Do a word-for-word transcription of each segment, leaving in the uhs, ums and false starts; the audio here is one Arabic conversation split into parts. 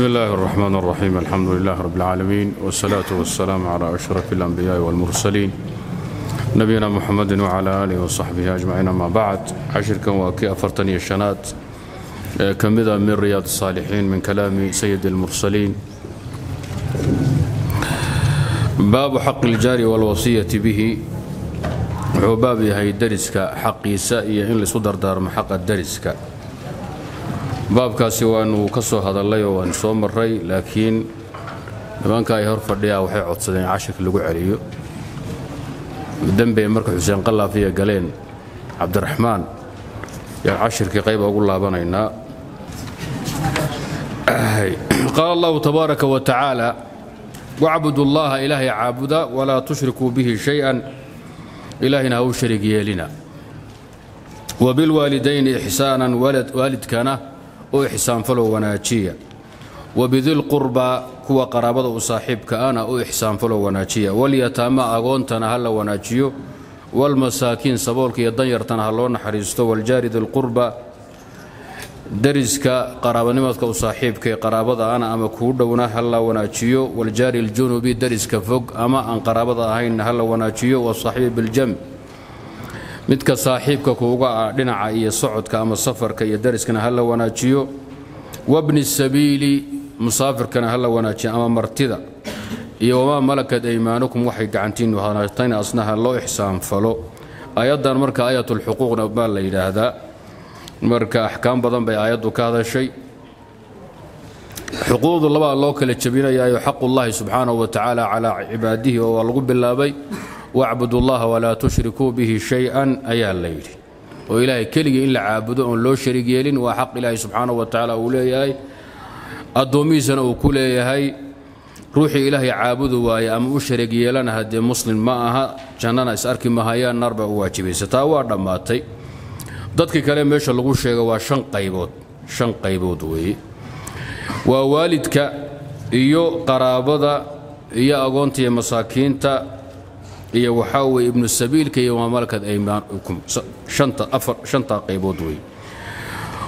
بسم الله الرحمن الرحيم. الحمد لله رب العالمين، والصلاة والسلام على أشرف الأنبياء والمرسلين، نبينا محمد وعلى آله وصحبه أجمعين. ما بعد، عشركم وأكي أفرتني الشنات كمذا من رياض الصالحين من كلام سيد المرسلين. باب حق الجار والوصية به عبابي هي درسك حقي سائية إن لصدر دار محق الدرسك. baabkaasi waa inuu ka soo hadalay oo aan soo maray, laakiin nimanka ay hor fadhiya waxay codsadeen cashka lagu celiyo. dambe markii Xuseen Qallaafiya galeen Cabdiraxmaan yaa cashirkii qayb ugu laabanayna. qaal Allahu tabaaraka wa ta'ala: wa'budu Allaha ilaha ya'budu wa la tushriku bihi shay'an ilahina wa sharikiyeelina wa bil walidayni ihsanan walad walidkana وإحسان فلو وناجية وبذي القربى كوى قرابة وصاحبك أنا وإحسان فلو وناجية واليتامى أغونتنا هلا وناجيو والمساكين سبولك يدنيرتنا هلا ونحريستو والجار ذي القربى درزك قرابة نمتك وصاحبك قرابة أنا أما كودونا هلا وناجيو والجار الجنوبي درزك فوق أما أن قرابة هين هلا وناجيو والصاحب بالجنب midka saaxiibka kuuga dhinaca iyo socodka ama safarka iyo dariskana hal la wanaajiyo wabni sabiili musaafirkana hal la wanaajiyo ama martida iyo waa malakad aymaanukum waxay gacantiin wanaajtayn asnaha loo ihsaan falo. ayadan marka ayatul xuquuqna baa la yiraahdaa, marka ahkaam badan bay ayadu ka hadashay. xuquuqdu laba loo kala jabinayo: haqqullahi subhanahu wa ta'ala ala ibadihi wa lagu bilaabay واعبدوا الله ولا تشركوا به شيئا أيا الليل وإلهي كلي إلا عابدوا لو شريك يلين وحق إلهي سبحانه وتعالى أولياء الدوميزن وكلياء روحي إلهي عابدوا ويا أم أشرك يلان هدي مسلم معها جنانا إسأركي مهايا نربع واجبي ستاوى دماتي ضدك كلام يشا لغوشي وشن قيبوت شن قيبوت وي ووالدك إيو قرابضة إيا أغونتي مساكينتا iyo waxa uu ibn sabiil ka iyo malakad aymaanukum shanta afar shanta qayboodway.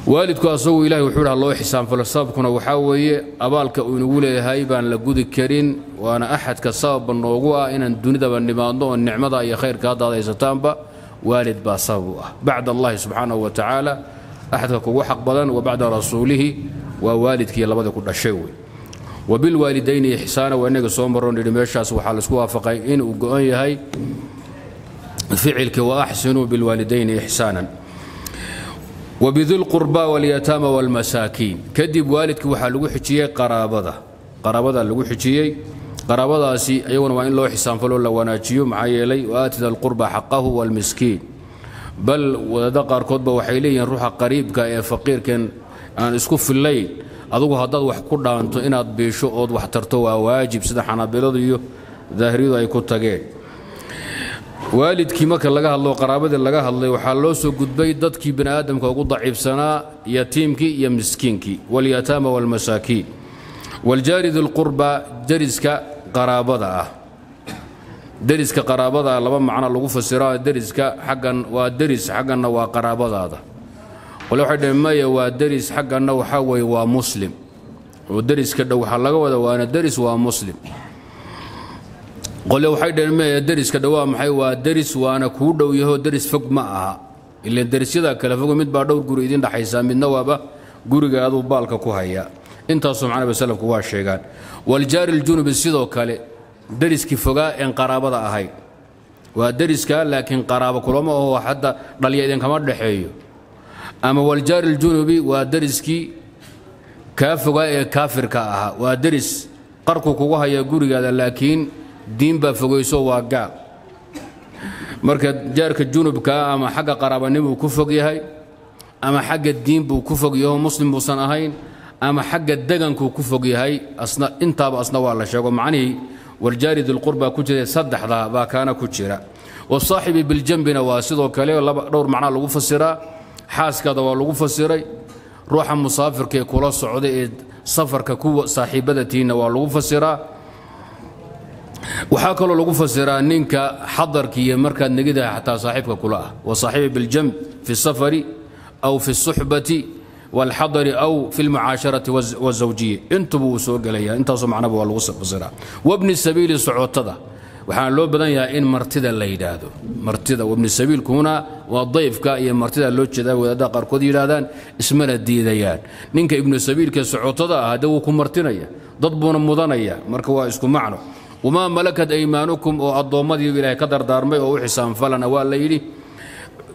waalidku asoo ilaahay wuxuu raal loo ihsaan falsaafkuna waxa weeye abaalka uu nagu leeyahay baan la gudi karin, waana ahad ka sabab noogu ah inaan dunida nimaadno oo nicmada iyo khayrka daadaysatanba waalid ba sabab ah. bacda allah subhanahu wa ta'ala ahadka kugu xaq badan wa bacda rasuulihi wa waalidki labada ku dhashay way. وبالوالدين إحسانا وأنك سومرون للمشاس وحالسكو وافقين وقوي هاي فعلك وأحسنوا بالوالدين إحسانا وبذي القربى واليتامى والمساكين كذب والدك وحالو حجيه قرابضة قرابضة لو حجيه قرابضة سي أيون وإن لو إحسان فلو لو ناجيو معي لي وآت ذا القربى حقه والمسكين بل وذكر كتبه وحيليا روح قريبك يا فقير كان أن اسكف الليل adugu haddaad wax ku dhaanto inaad beesho oo wax tarto waa waajib sida xanaabeladu iyo daahiridu ay ku tageen. waalidkii marka laga hadlo qaraabada laga hadlay waxa loo soo gudbay dadkii binaadamka ugu daciifsanaa yatiimkii iyo miskiinkii wal yataama wal masaakiin wal jaaridul qurba dariska qaraabada ah. dariska qaraabada laba macna lagu fasiraa: dariska xaggan waa daris xagganna waa qaraabadaada. ولو حد ما يوا درس حق أنه حوي ومسلم ودرس كده وحلقه وأنا درس ومسلم ولو حد ما يدرس كده ومحي ودرس وأنا كود ويهو درس فوق معها اللي الدرس إذا كلا فوق مد بعده وجريدين ده حيسام النوابة جرج هذا وبالك كوهيا أنت سبحانه وتعالى كواشي قال والجار الجنوب السيد وكاله درس كفقا إن قرابة هاي ودرس كا لكن قرابة كلامه هو حتى رليا إن كمان رحيه أما والجار الجنوبي ودرسكي كافر كافر كاها ودرس قرقك وها يقول هذا لكن دين بفقيسو واقع مركز جارك الجنوب كا أما حق قرابة نبو كفقي هاي أما حق الدين بو كفقي هو مسلم بوصناهين أما حق الدقن كو كفقي هاي أصنا أنت بأصنا والله شو معني والجار ذو القربى كجري صدح ذا باكانا كجرا والصاحب بالجنب نواسد وكالي ولا دور معنا لو فسره حاس كذا والله فسري روح مسافر كي كولا سعودي سفر ككو صاحبتي والله فسرا وحاكل والله فسرا نينك حضر كي مركز نجدها حتى صاحبك كلها وصاحب بالجنب في السفر أو في الصحبة والحضر أو في المعاشرة والزوجية انتو بوسوق ليا انتو معنا بوالوصف بصراحة وابن السبيل صعوتضة وحان لو بدن يا إن مرتدى اللي يدادو مرتدى وابن السبيل كونا والضيف كأي مرتدى اللي يدادو وإذا قرقود يدادان اسمنا الديديان نينك ابن السبيل كصعوتضة هدوكم مرتنيا ضدبون مضنيا مركوا اسكم معنو وما ملكت أيمانكم وأضمدي إلى قدر دارمي وحسان فلنا والليلي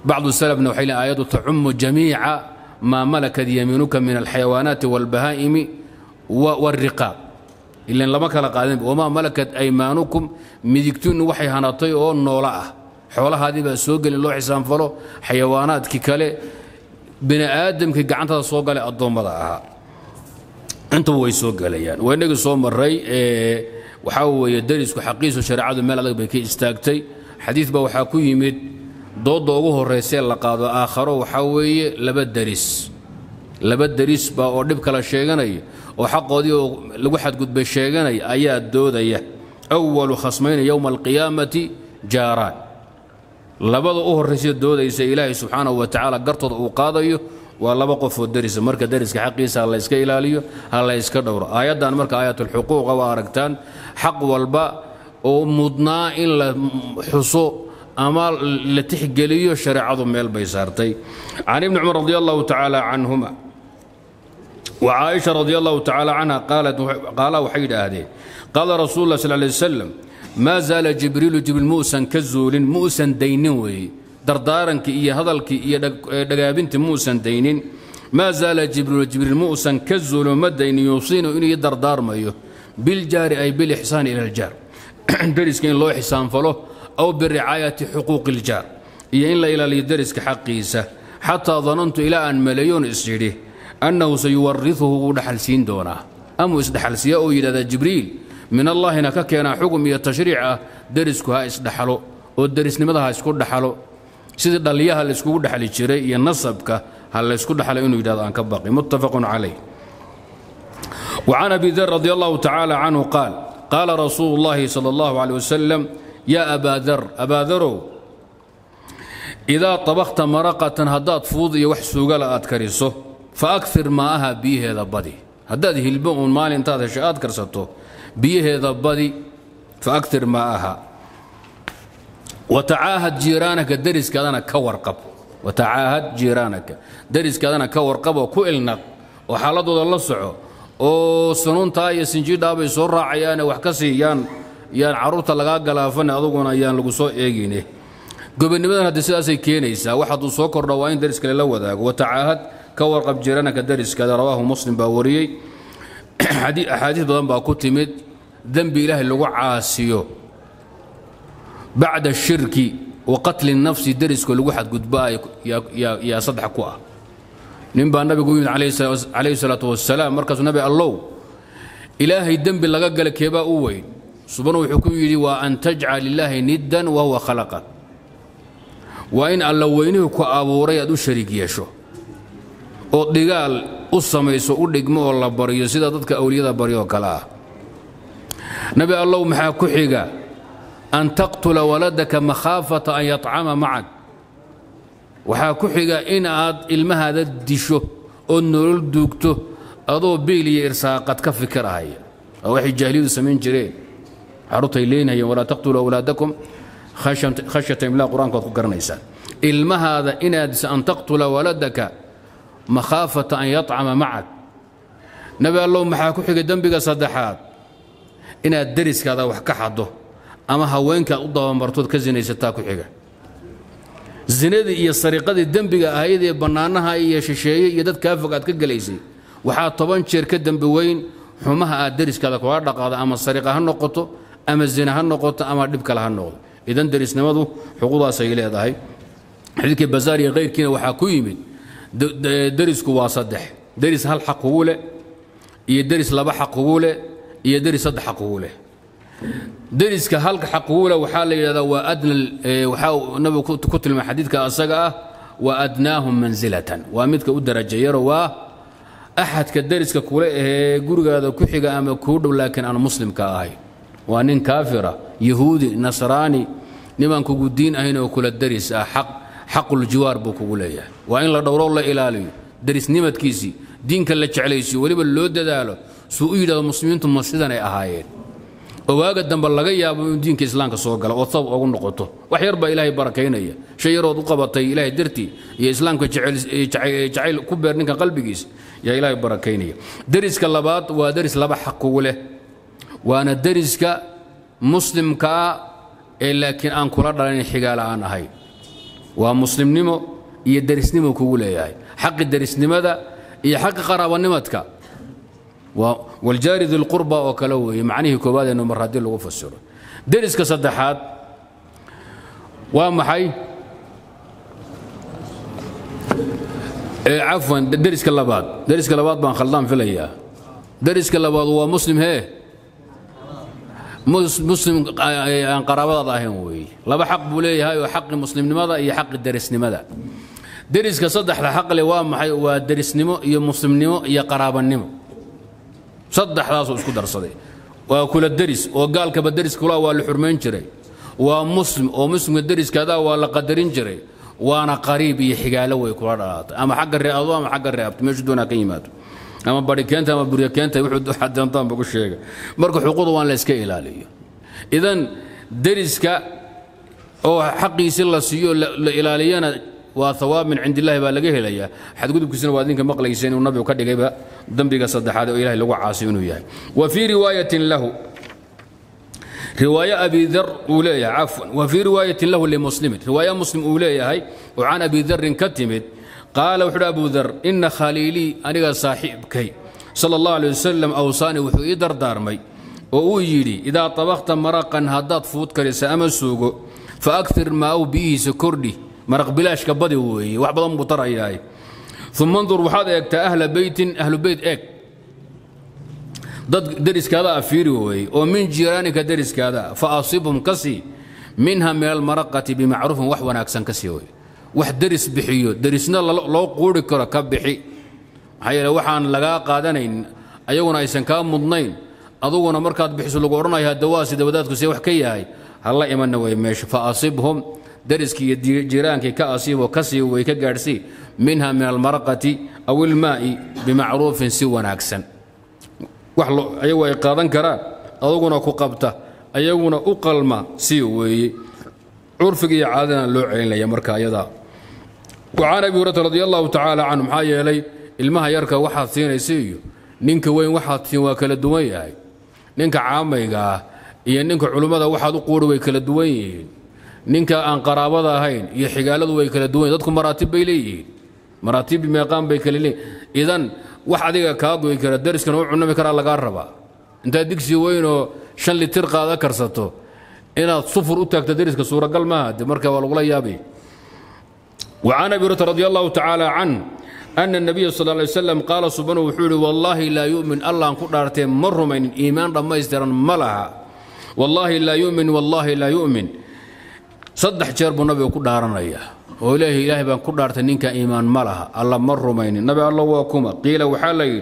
بعض السلف نوحيل آيات تعم جميع ما ملكت يمينك من الحيوانات والبهائم والرقاب إلا لما كان قادم وما ملكت أيمانكم مدكتون وحي هنطي أو نولاء حولها هذه بسوق اللي حسان فلو حيوانات ككالي بني آدم كقعنتها سوق لي أضمدها أنتم ويسوق ليان وإنك صوم الري إيه وحاو يدرس وحقيس وشريعة المال بكي استاكتي حديث بوحاكو يمد ضد وجوه الرسالة لقاد آخر وحاوي لبدرس لبدرس بأوردبك على الشيغاني وحقه دي لوحد قد بالشيغاني آيات دود أيه أول خصمين يوم القيامة جاران لبضوه الرسالة دود يسأل إلهي سبحانه وتعالى قرطد وقاضيه والله بقف الدرس مركا درس حقيس الله يسكي لاليو الله يسكي دور آيات دان مركا آيات الحقوق واركتان حق والباء ومضنا إلا حصو أمال لتحقليو شرع عظم البيسارتي عن ابن عمر رضي الله تعالى عنهما وعائشة رضي الله تعالى عنها قالت قال وحيد هذه قال رسول الله صلى الله عليه وسلم ما زال جبريل جبل موسى كزول موسى دينوي دردارن كي إيه هذا الكي إيه دقا بنت موسى دينين ما زال جبريل جبريل موسى كزول مدين يوصين إني دردار مايو بالجار أي بالإحسان إلى الجار درس كين لو إحسان فلو أو برعاية حقوق الجار إيه إلا إلى اللي درس كحقيسة حتى ظننت إلى أن مليون إسجريه أنه سيورثه دحلسين دونه أم إسدحلسيه أو إلى جبريل من الله هناك كان حكم يتشريع درس كها إسدحلو والدرس نمضها إسكود دحلو سيدي دالياها اللي اسكو دحلي جيري يا نصبك هل اسكو دحلي انه يداد ان كباقي متفق عليه. وعن ابي ذر رضي الله تعالى عنه قال قال رسول الله صلى الله عليه وسلم يا ابا ذر ابا ذر اذا طبخت مرقه هدات فوضي وحسوق لا اتكرسه فاكثر ماءها بيه هذا بدي هداد هلبون مال انت هذا شيء اتكرسته بيه هذا بدي فاكثر ماءها وتعاهد جيرانك درس كذانا كورقب وتعاهد جيرانك درس كذانا كورقب وكوئلنا وحالته الله صعو وسنون تاي سنجي دابي سرع عيان وحكسي يان يان عروت لغا قلافن اذوقنا يان لغو سو ايجيني قبل نبدا هدي سياسي كينيسا واحد سو كور رواين درس كلا وداك وتعاهد كورقب جيرانك درس كذا رواه مسلم باوريي احاديث بدن با كو تيميد ذنب الله لغو عاسيو بعد الشرك وقتل النفس درس كل واحد قد باي يا يا يا صدح كوا نبى النبي عليه عليه الصلاة والسلام مركز النبي الله إلهي الدم باللقاق لك يبا أوين سبحانه وحكمه وأن تجعل الله ندا وهو خلقك وإن ألوينه كأبوري أدو الشريك يشو أطلقال أصميسو أطلقمو والله بريو سيدا تدك أولياء بريو كلا نبي الله محاكو حيقا أن تقتل ولدك مخافة أن يطعم معك وحاكوحيقا إن أد إلمها ذا الدشو أنو لدوكتو أضو بيلي إرساقتك فكرة هي أو حي الجاهلية سمين جري عروتي لين هي ولا تقتلوا أولادكم خشية خشية إملاء قرآن قد قرن إنسان إلمها ذا إن أن تقتل ولدك مخافة أن يطعم معك نبي الله محاكوحيقا دنبقى صدحات إن الدرس كذا وحكحضه أما هوينك أضاء مرتود كزيني ستاكو حيقة زينيدي إيا السريقة الدنبقة هايدي بنانها إيا شيشية يدد كافقات كجليسي وحاط طبان شركة دنبوين حماها أدرس كذا كوارق هذا أما السريقة هالنقطة أما الزنا هالنقطة أما الدبكة هالنقطة إذا درس نمضو حقوقها سيئة هذا هي حديث بزاري غير كنا وحاكوي من درس كوا صدح درس هالحق هوله يدرس لبا حق هوله يدرس صدح حق هوله درس كهلك حقوله وحال إذا وأدنى وحاو نبي كتل المحاديث كأسقى وأدناهم منزلة وأمتك ودرجة يروى أحد كدرس كقوله جورج هذا كحجة أم كرد ولكن أنا مسلم كأي وأنا كافرة يهودي نصراني نبان كجودين أهنا وكل الدرس حق حق الجوار بقوله وإن لا دور الله إلى لي درس نمد كيسي دين كلا جعليسي وليب اللود داله سوء يدا المسلمين ثم مسجدنا أهايين وواقع الدنبال لغا يابو دين كإسلام كسوغل وطب أقول نقطه وحيربا إلهي بركينيا شيرو دقبطي إلهي درتي يا إسلام كجعل كبر نك قلبي يا إلهي بركينيا درس كاللبات ودرس لبا حقه له وأنا درس كمسلم كا لكن أن كل رأني حقال أنا هاي ومسلم نمو يدرس نمو كوله هاي حق الدرس نمذا يحق قراب نمتك والجار ذي القربى وكلوه معنيه كباد انه مره دي لو فسره درس كصدحات ومحي عفوا درس كلابات درس كلابات بان خلدان في الايام درس كلابات هو مسلم هي مسلم ان قرابه ظاهر وي لبا حق بولي هاي وحق مسلم لماذا هي حق الدرس لماذا درس كصدح حق لي ومحي ودرس نمو يا مسلم نمو يا قرابه نمو صدح راسه اسكو درسدي وكل الدرس وقال كبا الدرس كلا ولا حرمين جري ومسلم ومسلم الدرس كذا ولا قدرين جري وانا قريب يحقاله ويكون اما حق الرياض اما حق الرياض مش دون قيمات اما بريكانت اما بريكانت وحد حد نظام بقول شيء مركو حقوقه وانا اسكا الهاليه اذا درسك او حقي سلا سيو الهالينا وثواب من عند الله بالغه هليا حد قدب كسن وادينك مقليسين والنبي كدغيبا ذنبيغا صدخاده او الهي لو عاصي انه ياه وفي روايه له روايه ابي ذر اوليا عفوا وفي روايه له لمسلم روايه مسلم اوليا هي وعن ابي ذر كتمت قال وحد ابو ذر ان خليلي انغا صاحبكي صلى الله عليه وسلم اوصاني وحو يدردارمي او يدي اذا طبخت مرقا هدات فوت كريس اما سوقو فاكثر ما او به سكردي مرق بلاش كبدي وي وحبضن بطرياي ثم انظر وحاد ايك اهل بيت اهل بيت ايك ضد درس كذا افيري وي ومن جيرانك درس كذا فاصيبهم كسي منها من المرقه بمعروف وحونا اكسن كسي وي وح درس بحيو درسنا لو قوري كره كبحي حي وحان لغا قادنين ايغنا ايسن كا مدنين ادوغنا مركاد بخيس لو اورنايا دواسي دودادكو سي وح كياهي هلا ايمنا وي ميش فاصيبهم درسكي جيرانكي كاسي وكسي ويكغارسي منها من المرقه او الماء بمعروف سوى ناكسن وحلو ايوا قادن كرا ادغنا كو قبطه ايغنا او قلما سي وي عرفي عادنا لو عينليا marka ayada وعن ابي هريره رضي الله تعالى عنه حايا لي المها يركا وحا سينيسيو نينكا وين وحا سين وا كلا دوان ياهي نينكا عاميغا iyo ninka culumada waxa uu qoor way kala duwan yihiin ninka aan qaraabada ahayn iyo xigaaladu way kala duwan dadku maraatib bay leeyihiin maraatib meeqaan bay kala leeyihiin idan wax adiga ka go'ay kara dariskana uu cunami kara laga rabaa inta digsi weynoo shan litir qaada karsato inaad sufur u taagto dariska suuragal ma aha marka waa lagu la yaabay wa an abi radiyallahu ta'ala an anna nabiy sallallahu alayhi wasallam qala subhanahu wa ta'ala wallahi la yu'min allan ku dhaartay marumayn iimaan dhamaystiran malaha wallahi la yu'min wallahi la yu'min صدح جرب النبي كدارنا إياه وإله إله بان كدارت نينك إيمان مالها الله مرمين النبي الله واكما قيل وحالي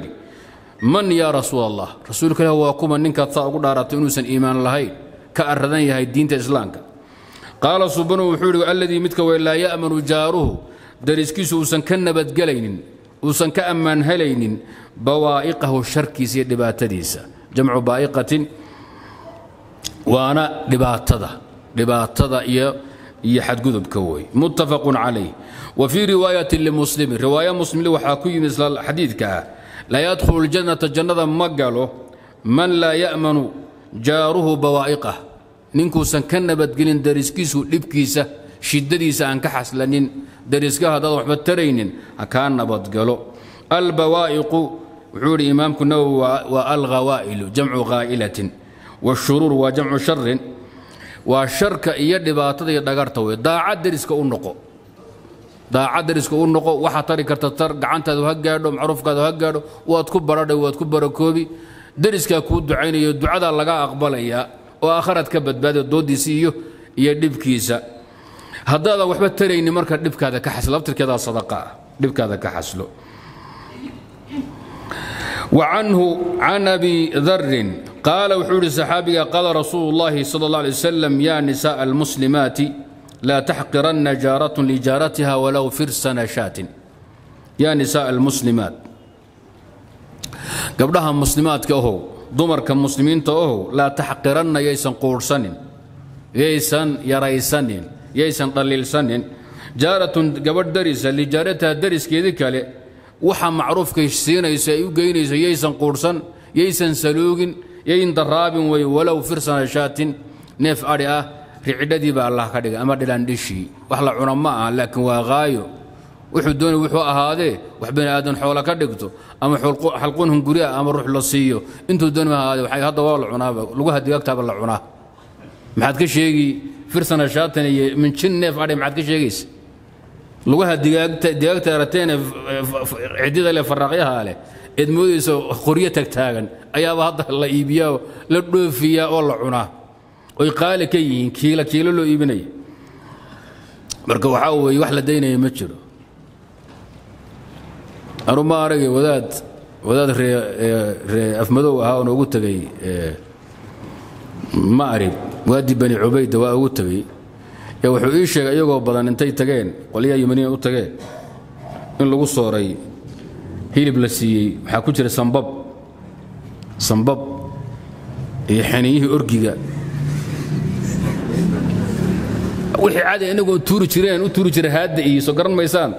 من يا رسول الله رسولك له واكما نينك طاق كدارت أنوسا إيمان لهي كأردن يهي الدين تإسلامك قال سبحانه وحوله الذي متك ولا يأمن جاره درسكيس وسن كنبت قلين وسن كأمن هلين بوائقه الشركي سيد باتديسة جمع بائقة وأنا لباتده لباتضا يا يا حدقذب كوي متفق عليه وفي روايه لمسلم روايه مسلم له حاكي مثل الحديث كا لا يدخل الجنه الجنه مقاله من لا يامن جاره بوائقه نينكو سنكنبت جلين درسكيسو دبكيسا شدديسا ان كحسلنين درسكا هذا وحبت ترينين كان نبت قالو البوائق وعور امامك والغوائل جمع غائله والشرور وجمع شر وشرك إيا دباتة إيا دغرتوي داعات درسك أونقو داعات درسك أونقو وحا طريقة تتر قعنتا ذو هكاردو معروفك ذو هكاردو واتكبر ردو واتكبر كوبي درسك كود دعيني دعاء لقاء أقبل إيا وآخرت كبد بادو دودي سيو إيا دبكيسا هذا هذا وحبت تريني مركز دبك هذا كحسل أبتر كذا صدقاء دبك هذا كحسلو وعنه عن أبي ذر قال وحول الصحابي قال رسول الله صلى الله عليه وسلم يا نساء المسلمات لا تحقرن جارة لجارتها ولو فرس نشاة يا نساء المسلمات قبلها مسلمات كأهو دمر كمسلمين تأهو لا تحقرن ييسن قورسن ييسن يريسن ييسن طليلسن جارة قبل درس اللي جارتها درس كذي كله وحا معروف كيشسين يسايقين ييسن قورسن ييسن سلوغن يين دراب ولو فرسن شات نيف أريا رعددي بالله كذي أمر دلاندشي وحلا علماء لكن وغايو وحدون وحو هذا وحبين آدم حول كدقته أما حلق حلقونهم قرية أما روح للصيو أنتوا دون ما هذا وحي هذا والله عناه لقوها دياك تابع الله عناه ما حد كش يجي فرسنا شاطني من شنة فعلي ما حد كش يجيس لقوها دياك دياك ترتين عديدة لفرقيها عليه إدمويس قرية تكتاعن أيها هذا الله يبياه لبلو فيها والله عناه ويقال كي كيلا كيلو له ابني بركوا حاوي وحلا دينا يمشرو أنا ما أرجع وداد وداد ري ري أفمدو هاون وقولت لي ما أعرف وادي بني عبيد وقولت لي يا وحويش يجوا بدن أنتي تجين قليا يمني قلت لي إن لو صاري هي بلسي حكوت لي سنباب سنباب يحنيه أرجع أول عادة أنا قلت تورو ترين وتورو ترين هاد إيه سكران ميسان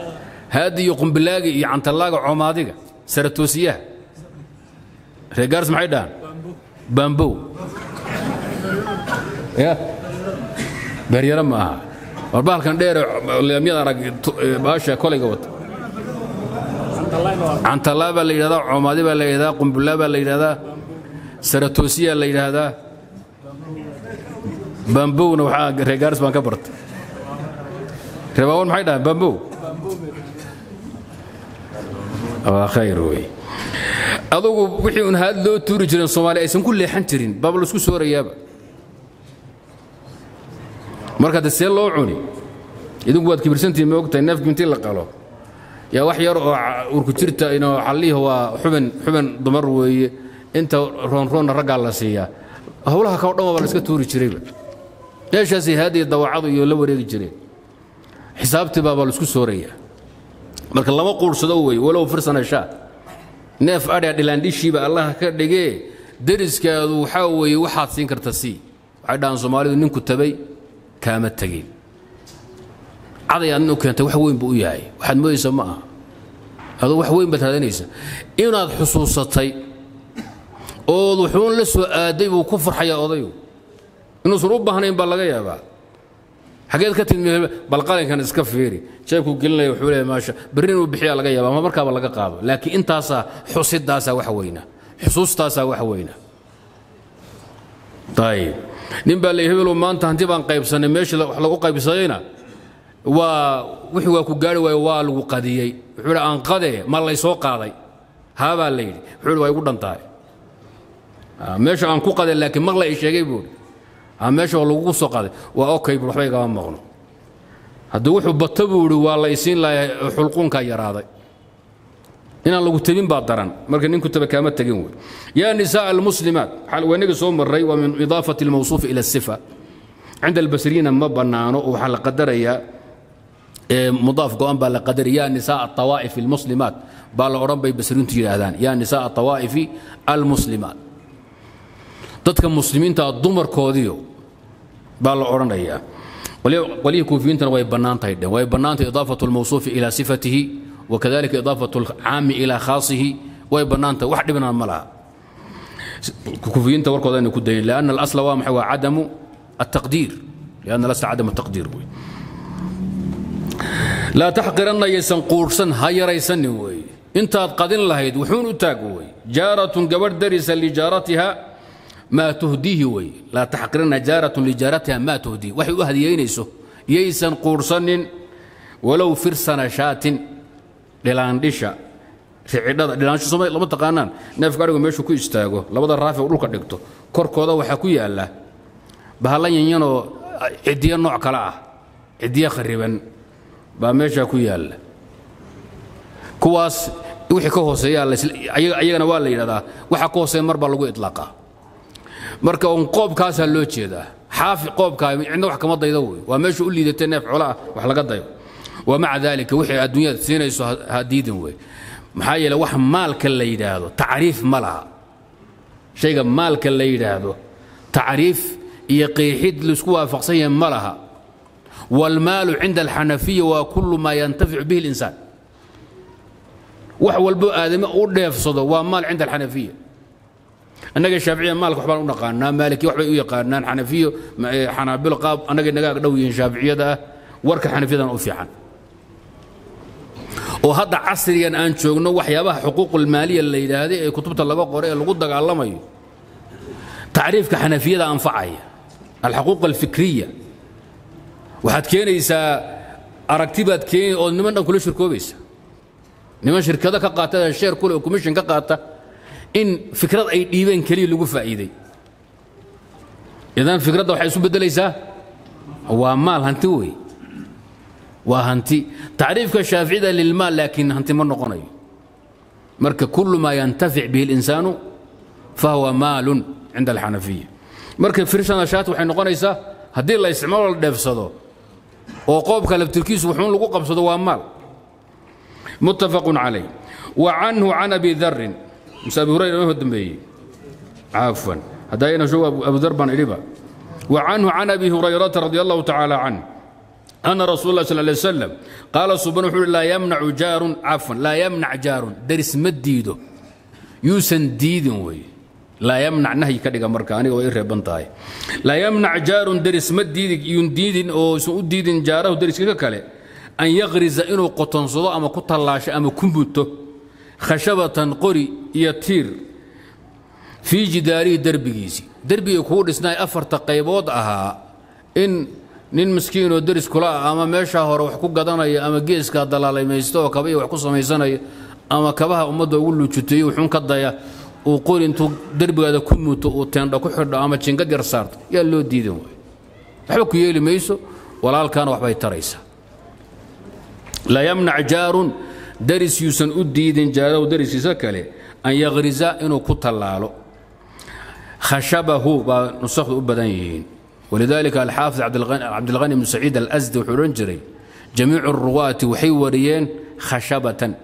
هذا يقوم باللاقي عن تلاقي عمادقة سرتوسية رجارس معيدان بامبو يا بريرة معها والبعض كان دير لم يدرك باشا كل جوت عن تلاقي اللي هذا عمادقة اللي هذا قوم باللاقي اللي هذا سرتوسية اللي هذا بامبو نوعها رجارس ما كبرت ربعون معيدان بامبو أو خير وي. أذوق وحي أن هذا لو تورجن الصومالي اسم كل حنترين بابل اسكو سوري يابا. مركز السيل لو عوني. إذا قوات كبر سنتي ما وقتها الناف بنتي لقالوا. يا وحي وركتيرتا إنه عليه هو حبن حبن ضمر وي أنت رون رون الرجال لاسيا. هو لها كورة بابل اسكو تورجن. إيش هذه هذه الضواعض يلور يجري. حسابتي بابل اسكو سوري marka lama quursado way walow firsana sha neef ariya dilandishi ba allah ka dhigay dariskaadu waxa way waxaad siin kartaa si waxa dhaan Soomaalidu ninku tabay kaama tagin adayadnu keenta wax weyn buu yahay waxaad moodaysaa ma aha adu wax weyn baad haadanaysa inaad xusuusatay oo wuxuun la soo aaday uu ku farxaya odayo inuu soo baahnayn ba laga yaabaa حاجات كتير بالقارن كان اسكف فيري شايفكوا قلنا وحوله ماشى برين وبحياة لقيا ما مركب ولا قاب لكن انت صا حصيت داسا وحوينا حصوص داسا وحوينا طيب نبى اللي هبلوا ما انت هنتبان قيب سنة ماشي لو قيب صينا ووحوا كجار ويوال وقديي حوله انقذي ما الله يسوق علي هذا اللي حوله يقول انتهى ماشي عن قدي لكن ما الله يشجيبه أما شغل وقوص قاده وأوكي بروح بيجا أمغنو هدوحوا بطبول والله يسين لا يحلقون كاير هذا إن الله قتبين بقدران مركن إنكم تبكامات تجمود يا نساء المسلمات حلو نقصهم الري ومن إضافة الموصوف إلى الصفة عند البصريين ما بنانو وحل قدرية مضاف قام بلا قدر يا نساء الطوائف المسلمات بالا أوروبا البصريين تجي هذان يا نساء الطوائف المسلمات dadka muslimiinta dumar koodiyo baa la oranayaa wali kuufiinta way banaantay dhe way banaantay idaafatu almawsuuf ila sifatihi wa kadhalika idaafatu al'am ila khasihi way banaantay wax dhibna ma laha kuufiinta warkooda inuu ku day laana al-asl wa ma huwa adamu at-taqdir laana al-asl adamu at-taqdir way la tahqiranna yasan qursan hayraysan way inta qadin lahayd wuxuu u taag way jaratun gabar darisa li jaratiha ما تهديه وي لا تحقرن جارة لجارتها ما تهدي وحي واحد يينيسو ييسن قرصن ولو فرسن شات للانديشا في عدد للانديشا صومالي لما تقانان نافك عدو ميشو كو يستاغو لما الرافع ولوكا ديكتو كوركودا وحا كو يالا بهالا ينينو عدية نوع كلاعة عدية خريبا با ميشا كو يالا كواس وحي كو هوسيا ايغنا waa la yiraahdaa waxa ku hoosay marba lagu idlaaqa marka on qoob kaasa loo jeeda xaafi qoobka inuu wax kama daydo way waa meesha u liidatay neef xulaa wax laga dayo ومع ذلك وحي الدنيا سينيسو هديدن وي محايا لوح مالك اللي يدادو تعريف مالها شيء مالك اللي يدادو تعريف يقيحد لسكوها فقصيا مالها. والمال عند الحنفية وكل ما ينتفع به الإنسان وحول بآدم أولي يفصده ومال عند الحنفية أنك الشافعية مالك وحبان ونقانا مالكي وحبان ويقانا الحنفية حنابل قاب أنك نقاك دوين شافعية ده ورك الحنفية ده أفيحان وهذا عصريا أن شوقنا وحيابها حقوق المالية اللي هذه كتبت اللقاء قرية لقدك على ما تعريف كحنفية ده أنفعي الحقوق الفكرية waxaad keenaysaa aragtibaad keen oo nimanna kula shirkoobaysa niman shirkada ka qaata share kule oo commission ka qaata in fikrad ay dhiibeen kaliya lagu faa'iiday idan fikradda waxay isu bedelaysaa waa maal hanti way waa hanti taariifka shaafiicida lil maal laakin hanti ma noqonayo marka kullu ma yantafi bihi al insanu fa huwa maalun inda al hanafiyya marka firsana shaat waxay noqonaysaa haddii la isticmaalo la dheefsado وقوبك لبتركيس وحون لقوق بصدو وامال متفق عليه وعنه عن ابي ذر مسابي هريره ما الدنبي عفوا هداينا جو ابو ذر بن علبه وعنه عن ابي هريره رضي الله تعالى عنه ان رسول الله صلى الله عليه وسلم قال سبحانه وتعالى لا يمنع جار عفوا لا يمنع جار درس مديده يوسن ديدن وي لا يمنع نهي كدغ مركاني او ريبن تاي لا يمنع جار درس مديد ينديد او سوديدن جاره درس ككله ان يغرز انه قطنصدو اما كتلاش اما كنبوتو خشبه قري يطير في جداري دربيسي دربي كو دسناي افرت قيبود اها ان نين مسكين او درس كلا اما ميشا هور وخ كو غداناي اما جيسكا دلاليميستو كبي وخ كو سميساناي اما كبها امده او لوجتي وخون كدايا وقول انتو دربغادا كو موتو او تندو كو خدو اما جينغا غرسارت يا لو ديدن وي خو كو يلي ميسو ولالكان وخباي تريسا لا يمنع جار درس يوسن او ديدن جارو درس يسكله ان يغرزا انو كو تلالو خشبه با نسخ او بدنين. ولذلك الحافظ عبد الغني عبد الغني بن سعيد الازدي وحرنجري جميع الرواه وحي وريين خشبه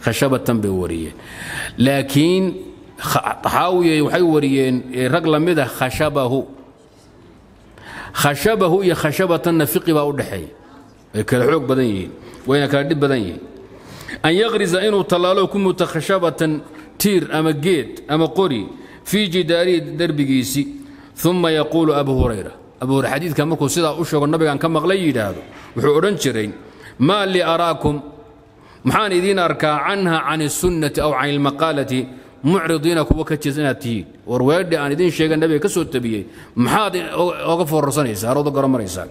خشبة بوريين لكن حاوية وحيوريين رجلا مده خشبه خشبه يا خشبة النفق باودحي كالحوق بدنيين وين كالدب بدنيين أن يغرز إنه طلالوكم متخشبة تير أما جيت أما قري في جدار درب جيسي ثم يقول أبو هريرة أبو هريرة حديث كان مركو سيدة أشهر النبي عن كم غليل هذا وحورنشرين ما اللي أراكم محان إذين أركا عنها عن السنة أو عن المقالة معرضين كوكتشزناتي ورواد عن إذين شيخ النبي كسو التبيه محاد أوقف الرسانيس أرض قرم ريسان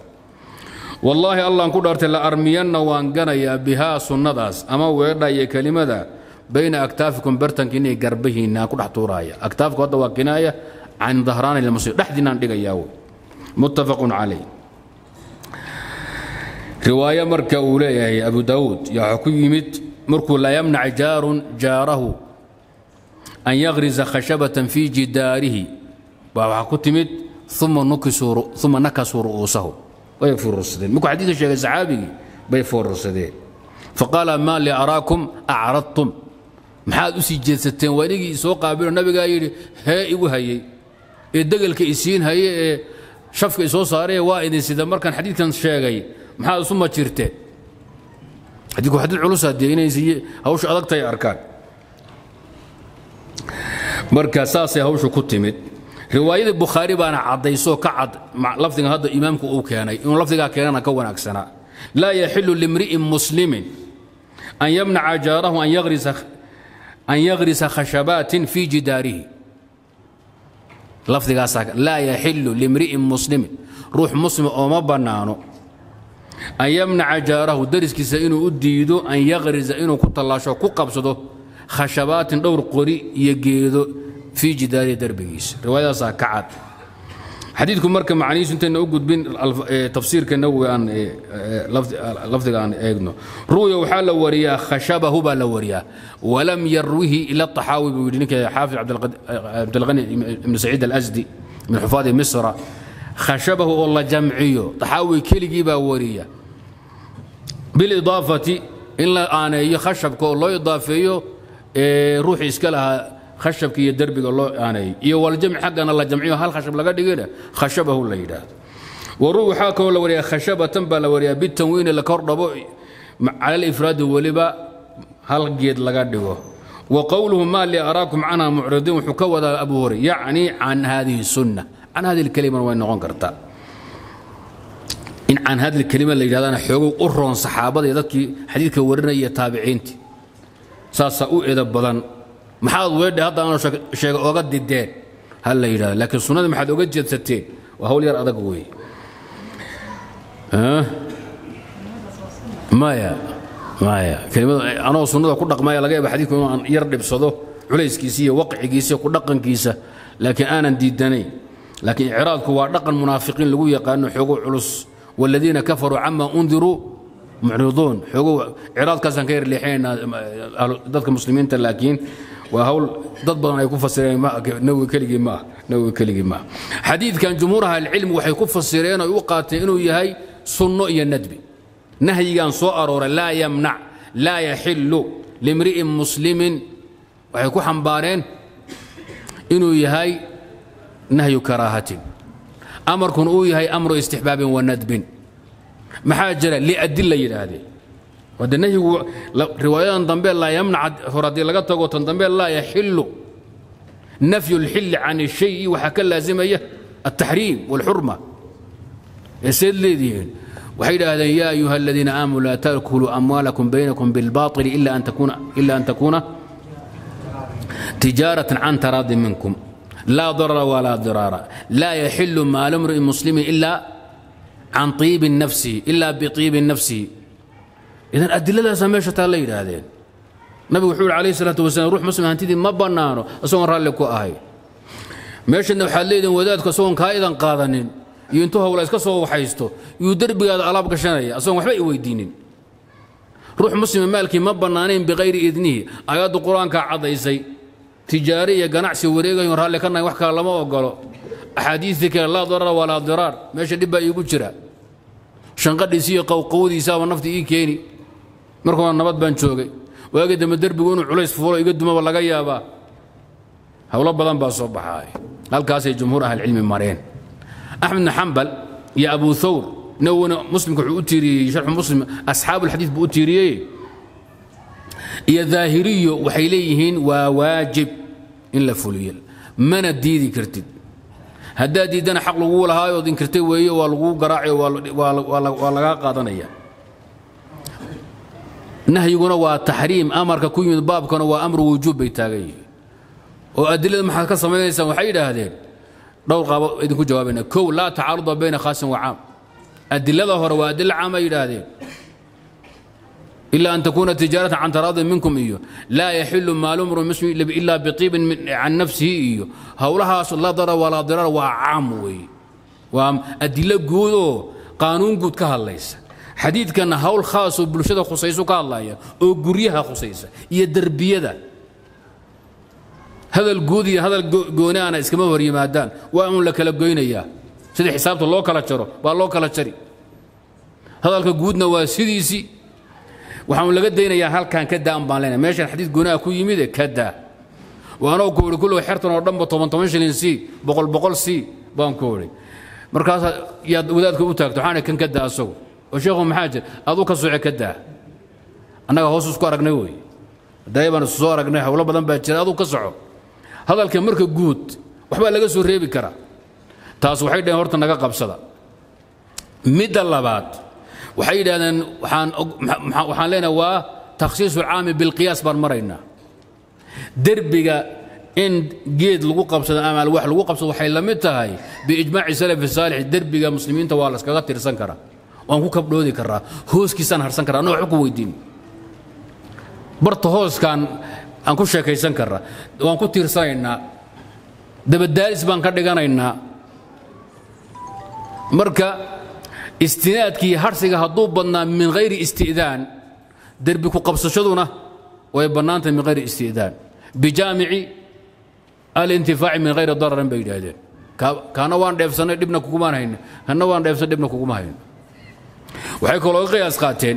والله الله أن قدرت لأرمينا وأنقنيا بها سنداس أما ويردا يا كلمة دا بين أكتافكم برتن كني قربهن كل حطورايا أكتافكم هذا وكناية عن ظهران المصير لحدنا نلقى متفق عليه رواية مركة أولى يا أبو داود يا حكيمة مركو لا يمنع جار جاره أن يغرز خشبة في جداره وحكتمت ثم نكسر ثم نكس رؤوسه ويفور الرصدين مكو حديث الشيخ الزعابي بيفور الرصدين فقال ما لي أراكم أعرضتم محاد أسي جلستين وليجي سوق قابل النبي قايل هاي وهاي الدقل كيسين هاي شفك إسو صاري وإذن سيدا مركان حديث كان الشيخ maxaa suma jirte adigu hadii culus aad deenaysay hawsha adag tahay arkaan marka saasi hawsha ku timid riwaayada bukhari baan cadayso ka cad lafdiga hadda imaamku uu keenay inuu lafdiga keenana ka wanaagsanaa la yahillu limri'in muslimin an yamna'a jarahu an yaghrisa an yaghrisa khashabatin fi jidarihi lafdiga saaka la yahillu limri'in muslimin ruux muslim oo ma banaano أن يمنع جاره درس كيسينو أديدو أن يغرز إنو كتلاشو كقبصدو خشبات دور قري يجيدو في جدار دربيس رواية ساكعات حديثكم مركب معنيش أنت أنه أوجد بين تفسير كنوي عن لفظ لفظ عن إجنو روي وحال وريا خشبه بالوريا ولم يروه إلا الطحاوي بودينك يا حافظ عبد عبد الغني بن سعيد الأزدي من حفاظ مصر خشبه والله جمعيه تحاوي كل جيبه وريه بالإضافة إلا أنا خشب كله إضافية روح إسكالها خشب كي يدرب الله أنا يو الجمع حقنا الله جمعيه هل خشب لقد يقوله خشبه الله يدا وروحه كله وريا خشبة تنبل وريا بالتموين لكربو على الإفراد ولبا هل جيد لقد يقوله وقولهم ما اللي أراكم عنها معرضين حكوة أبو هريرة يعني عن هذه السنة عن هذه الكلمة وين غنكرتها إن عن هذه الكلمة اللي جالنا حقوق أرون صحابة يذكي حديث كورنا يتابعينتي ساسأو إذا بدن محاض ورد هذا أنا شق شق أقد الدين هلا يجال لكن السنة محاض أقد جد ستين وهو يرى هذا قوي ها ما يا ما يا كلمة أنا والسنة كل رقم ما يلاقي بحديث يرد بصدق عليس كيسية وقع كيسية كل رقم كيسة لكن أنا نديدني لكن إعراضك ورقم المنافقين اللي هو يقانو حقوق علص والذين كفروا عما انذروا معرضون حقوق عراض كاسان كير اللي حين ضدك المسلمين لكن وهول ضد بدنا يكون فسرين ما نوي كلجي ما نوي كلجي ما حديث كان جمهورها العلم وحيكون فسرين ويقاتل انه يهي سنه الندبي نهي عن صور لا يمنع لا يحل لامرئ مسلم وحيكون حنبارين انه يهي نهي كراهه أمر كن أوي هي أمر استحباب وندب محاجرة لأدلة إلى هذه ودنيه رواية ضمبي لا يمنع فرادي لقطة وتنضمبي لا يحل نفي الحل عن الشيء وحكى لازمية التحريم والحرمة يسير لي دين وحيد هذا يا أيها الذين آمنوا لا تأكلوا أموالكم بينكم بالباطل إلا أن تكون إلا أن تكون تجارة عن تراض منكم لا ضرر ولا ضرار لا يحل مال امرئ مسلم الا عن طيب النفس الا بطيب النفس اذا ادله سميشتها الليل هذين النبي وحول عليه الصلاه والسلام روح مسلم هانتيدي ما بنانو اسون رالي كو اهي ماشي انه حليدن ودادك اسون كايدن قادنين ينتو هولا اسك سو وحيستو يو دربياد الاب غشنايا اسون وحبا يويدينين روح مسلم مالكي ما بنانين بغير اذنه ايات القران كا عديسي تجارية قناعسي وريقة ينرهالي كنا وحكا لما وقالوا أحاديثك لا ضرر ولا ضرار ماشي دبا يقول شرا شنقد يسيق وقود يساوى النفط إي كيني مركم النبات بانشوقي ويقد ما الدرب يقولوا عليس فورا يقد ما والله قيابا هؤلاء بضان باصبح هاي هالكاسي جمهور أهل العلم مارين أحمد بن حنبل يا أبو ثور نون مسلم كحوتيري شرح مسلم أصحاب الحديث بوتيري يا ظاهري وحيليهن وواجب إن لا فوليل من الديدي كرتد هدا ديدنا حق لو لهاي ودين كرتي وهي والغو قراعي ولا قادنيا نهيغنا وا تحريم امرك كو يمد بابكنا وا امر وجوب بيتاغي وادله ما حد كسمينيسان waxay dhahdeen dhowr qabo idin ku jawaabayna koo la taarud bayna khaasin wa aam adilada hore waa adil aam ay dhahdeen إلا أن تكون تجارة عن تراض منكم إيوه لا يحل مال امرئ مسلم إلا بطيب من عن نفسه إيوه هولها لا ضرر ولا ضرار وعاموي وعام أدلة جودو قانون جود كهالليس حديث كان هول خاص وبلشة خصيصة كهالله وجريها خصيصة يدربية ذا هذا الجودي هذا الجوني أنا إسكما وري مادان وأقول لك لا جوني إياه سيدي حسابته الله كلا تشرو والله كلا تشري هذا الجودنا وسيدي waxaan laga deynayaa halkan ka daan baan leenahay meeshan xadiis goonaa ku yimid kada waana oo gool gool xirtan oo dhanba toban toban shilin si boqol boqol si baan ku wari markaas yaa wadaadka u taagto waxaan kan ka daaso oo sheekhu maxaajir adu ka soo kada anaga hoos isku aragnay way daayban soo aragnay hawlo badan baa jira adu ka soco hadalka marka guud waxba laga soo reebi kara taas waxay dhayn horta naga qabsada mid labaad waxay yidhaahdeen waxaan waxaan leenahay waa takhsiisul caami bilqiyaas baan maraynaa derbiga in geed lagu qabsado ama wax lagu qabsado waxay la mid tahay biijmaaci salafi saalix derbiga muslimiinta waa la iskaga tirsan karaa waan ku kabdhoodi karaa hooskiisaan harsan karaa nooc ku weydiin barta hooskan aan ku sheekaysan karaa waan ku tiirsanaynaa dabadaalis baan ka dhiganaynaa marka استنادكي هرسك هضوب بنا من غير استئذان دربك قبص شذونه ويبنانت من غير استئذان بجامع الانتفاع من غير ضرر بين يدين كان وان ديفسن دبنا كوكمان هين هن وان ديفسن دبنا كوكمان هين وحيكو لو قياس قاتين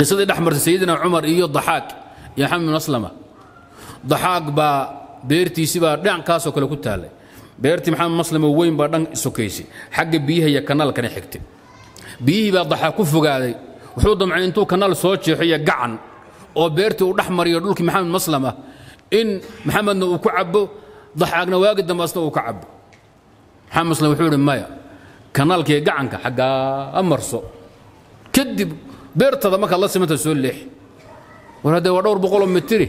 قصة الأحمر سيدنا عمر إيو الضحاك يا حمد مسلمة ضحاك با بيرتي سبا دعن كاسو كلا كنت هالي بيرتي محمد مسلمة وين با دعن سوكيسي حق بيها يا كنال كان حكتي بيه با ضحاكو فقالي وحوض معين تو كنال صوتي حيا قعن أو بيرتي والأحمر يردولك محمد مسلمة إن محمد وكعبو ضحاكنا واجد دم أصلا وكعبو محمد مسلمة وحور مايا كنال كي قعنك حق أمرسو كذب بيرتا ضمك الله سمته سوليح وهذا ودور بقول متري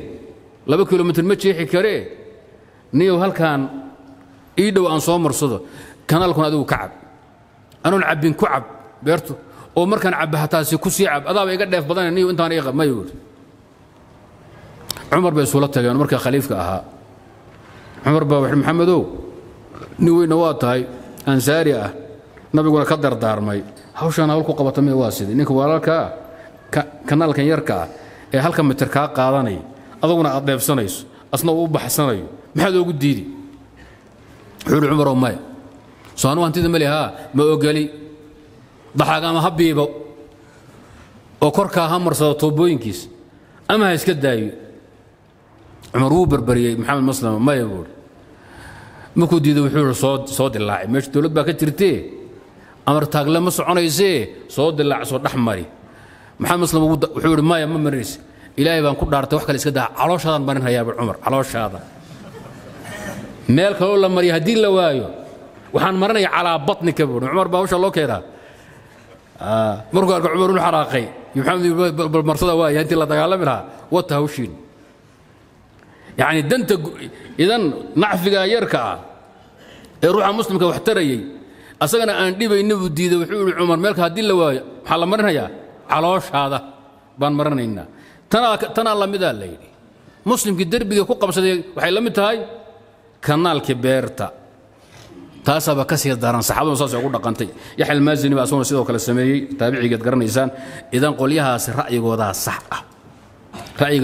لابا كيلو متر متشيحي كاريه نيو هل كان ايدو ان صومر صدر كان لكم هذا كعب انا نلعب بين كعب بيرتو ومر كان عبها تاسي كوسي عب اضا يقدف بدن نيو انت انا يقب ما يقول عمر بن سولته يعني مركا خليفه اها عمر بن محمدو نيو نواتاي انصاريه نبيغنا كدر دارمي hawshan halku qabatamay waa sidii ninka walaalka kanaalkan yarka ee halka meterka qaadanay adaguna aad dheefsanayso asna uu baxsanayo maxaad ugu diidi xur umar oo may soo antida malaha ma ogali dhaxaagama habiibo oo korka ha marsado toobooyinkiis ama ha iska daayo umar uu barbariyay maxamed muslima ma yuu ma ku diido wuxuu soo soo dilaacay meesha dawlad baa ka jirtay أمر تاغلا مسعنيزي صود الله صود أحمري محمد مسلم وحور مايا ما مريس إلهي بان كل دارته وحكى لسكدها علوش هذا بنها يا أبو عمر علوش هذا مالك الله مريها دين لوايو وحن مرني على بطني كبر عمر باوش الله كذا آه مرقوا عمر الحراقي محمد بالمرصدة وايا أنت لا تقال منها وتهوشين يعني دنت إذا نعف يركع يروح مسلم كوحتري أصلاً أنا ديبي نبودي ذو حول عمر ملك هادي اللواء حلا مرنا يا علوش هذا بان مرنا إننا تنا تنا الله مدال ليلي مسلم كدير بيجي كوكا بس ذي وحيلمت هاي كنال كبيرتا تاسا بكسي الدارن صحابة وصاص يقول قنتي يحل مازن بأسون سيدو كلا السمي تابعي قد قرن إنسان إذا قوليها رأي وذا صح رأي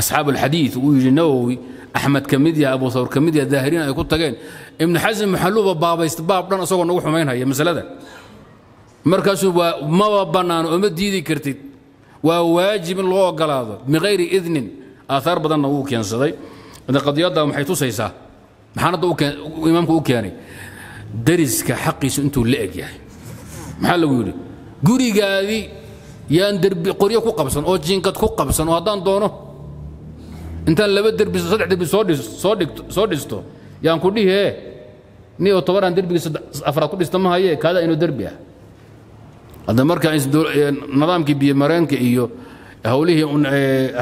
أصحاب الحديث ويجي نووي أحمد كميديا أبو ثور كميديا الظاهرين يقول تجين ابن حزم محلوبة بابا يستباب لنا صور نروح مينها يا مسألة مركز ما بنان ومدي ذكرتي وواجب الله قال هذا من غير إذن آثار بدنا ووك ينصدي إذا قد يضعهم حيث سيسا محاند ووك إمامك ووك يعني درس كحقي سنتو لقي يعني محل ويقول قري قاذي يندر بقرية كوكبسن أو جين قد كوكبسن وهدان دونه أنت اللي بدر بصدق بصدق صدق صدقته يعني كودي هي نيو طبعا دربي أفراد كودي استمها هي كذا إنه دربيها هذا مركز نظام كبير مران كإيو هوليه أن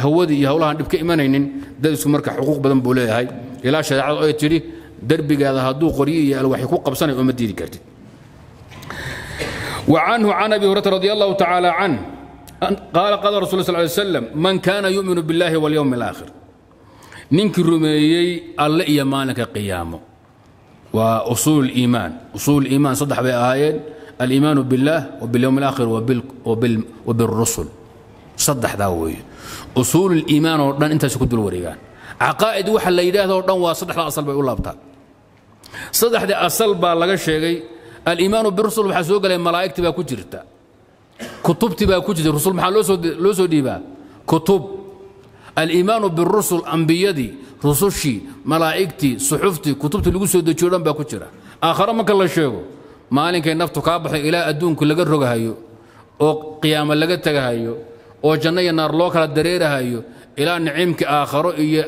هودي هولا عندك كإيمانين درس مركز حقوق بدن بوله هاي إلا شرع أي تري دربي هذا هدو قرية الواحد حقوق بسنة أمدي ذكرت وعنه عن أبي هريرة رضي الله تعالى عنه قال قال رسول الله صلى الله عليه وسلم من كان يؤمن بالله واليوم الآخر ننكر رميي الله إيمانك قيامه وأصول الإيمان أصول الإيمان صدح بآيات الإيمان بالله وباليوم الآخر وبال وبال وبالرسل صدح ذاوي أصول الإيمان وردان أنت سكت بالوريان عقائد وحل ليداه وردان وصدح لا أصل بيقول الله بتاع صدح ذا أصل بالله شيء الإيمان بالرسل بحسوق الملائكة تبقى كجرتا كتب تبقى كجد الرسل محل لو سو ديبا كتب الإيمان بالرسل أنبيادي رسوشي ملائكتي صحفتي كتبت اللي قلت سيدوشيران باكوشيرا آخر ما كلا شيبو مالك النفط كابح إلى أدون كل قرقة هايو أو قيام لقتك هايو أو جنة نار لوك على الدريرة هايو إلى نعيمك آخر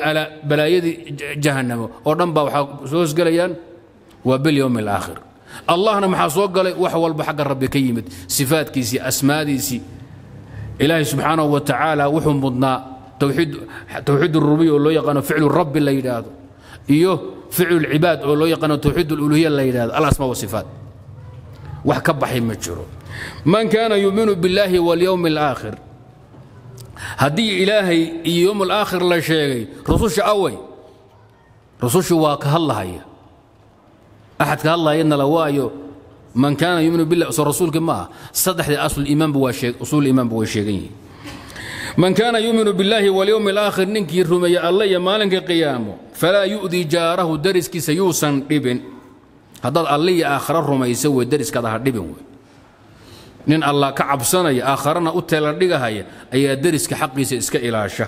على بلايدي جهنم أو رمبا وحاسوس قليان وباليوم الآخر الله أنا محاسوق قلي وحول بحق الرب كيمت صفات كيسي أسماء ديسي إلهي سبحانه وتعالى وحم مضنا توحيد توحيد الربوبيه والله يقانو فعل الرب اللي يداد ايوه فعل العباد والله يقانو توحيد الالوهيه اللي يداد الاسماء والصفات وحكب حي مجرو من كان يؤمن بالله واليوم الاخر هدي الهي يوم الاخر لا شيء رسوش اوي رسوش واك الله هي احد قال الله ان لوايو من كان يؤمن بالله رسول كما صدح اصل الايمان بواشي اصول الايمان بواشي من كان يؤمن بالله واليوم الآخر ننكي رمي الله يمالنك قيامه فلا يؤذي جاره درس كي سيوسن ابن هذا الله آخر رمي يسوي درس كذا هدبن nin Allah ka cabsanaya aakharana u teeladhigaaya ayaa dariska xaqiisa iska ilaasha.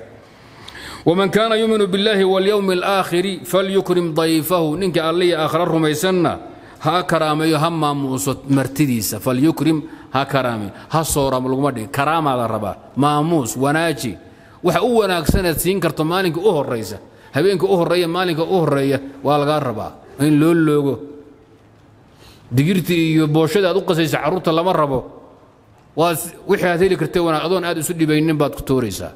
ومن كان يؤمن بالله واليوم الآخر فليكرم ضيفه نك الله آخر رميسنا ها كرامي هم موسوت مرتديس فليكرم ها كرامي ها صورة ملقمة كرامة على الربا ماموس وناجي وحقوة ناكسنة سين كرتمانك أوه الرئيسة هبينك أوه الرئية مالك أوه الرئية والغا الربا إن لولو دقيرتي بوشدة أدوك سيسا عروت الله مربو وحي هاتيلي كرتوانا أدون آدو سدي بينين بات كتوريسا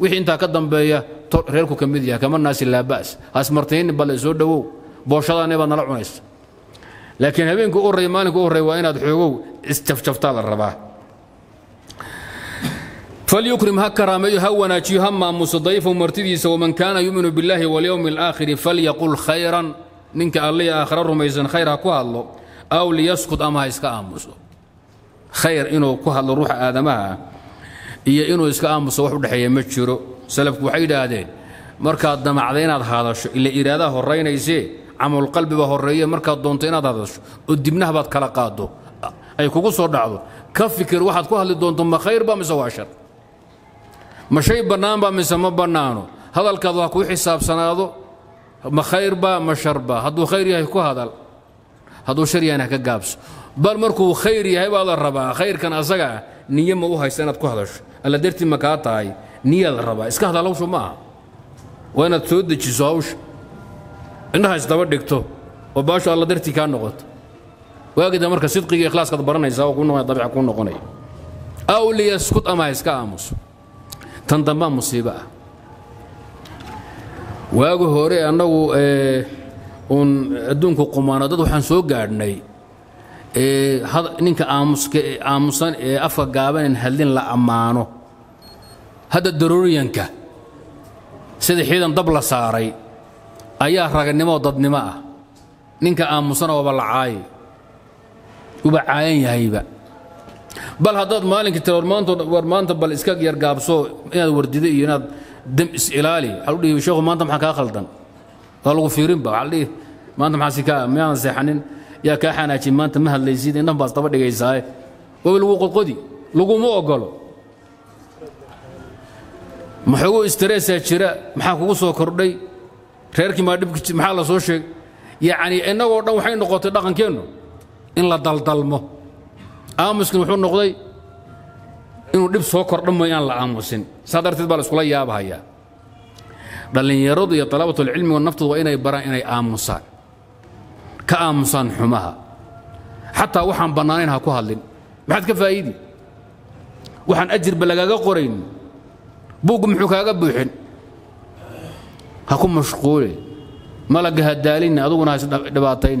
وحي انت كدن بيا ريركو كميديا كمان ناس لا باس اسمرتين بل سو دو بوشدا نبا نلعنيس لكن هبينك اوري مالك اوري وان اد خوغو استفجفتا الربا فليكرم هكرامي هونا جي هم مصديف مرتديس ومن كان يؤمن بالله واليوم الاخر فليقل خيرا منك الله اخر رميزن خيرا كو هادلو او ليسكت اما اسكا امسو خير انو كو هادلو روح ادمها iyo inuu iska aamuso wax u dhaxeeyo ma jiro salafku waxay yiraahdeen markaad damacday inaad hadasho ila iraada horeynayse amal qalbiga horeeyo markaad doonto inaad hadasho oo dibnaha baad kala qaado ay kugu soo dhacdo ka fikir waxaad ku hadli doonto ma khayr ba mise waa shar ma shay banaan ba mise ma banaano hadalkaad waa ku xisaabsanaado ma khayr ba ma shar ba hadduu khayr yahay ku hadal hadduu shar yahay ka gaabso bal markuu khayr yahay baa la rabaa khayrkan asaga niyo ma u haysanad ku hadasho alla dirti ma ka tahay niyo la rabaa iska hadalo soo ma wana tood ci zawsh inna is daba dhigto oo baasho alla dirti ka noqoto waagida marka sidqiga ikhlaaska baranaysa oo ku noqon dabiic ku noqonay aw li yaskut ama iska aamus tan damba musiba waagu hore anagu ee un adduunku qumaanadad waxaan soo gaadhnay ee ninka aamuska aamusan ee afka gaaban hadlin la amaano hada daruuriyanka sida xiidan dab la saaray ayaa raganimo dadnimo ah ninka aamusan oo la caay uba caayan yahayba bal hadaad maalinka tiraarmaanto warmaanta bal iska yar gaabso inaad wardido iyo inaad dam is ilaali waxa uu dhigay sheekhu maanta maxaa ka qaldan waa lagu fiirinba waxa dhigay maanta maxaa si ka miyaan seexanin يا كاحنا شي ما انت مهل يزيد انهم باس طبق يساي وبالوقت القدي لقوا مو اقولوا محو استريس شراء محاكو سو كردي خيرك ما دبك محل سو شيء يعني انه ودن waxay noqotay dhaqankeenu in la daldalmo aamusku wuxuu noqday inuu dib soo kordho mooyaan la aamusin sadartid baa isku la yaabahaya dhalinyaradu iyo talabatul ilmi oo naftu waa inay baraan inay aamusaan كأمسان حماها حتى وحن بنانينها كهلين بعد كفايدي وحن أجر بلقاقا قرين بوق محوكاقا بوحن هكون مشغولي ملقها الدالين أدونا دباطين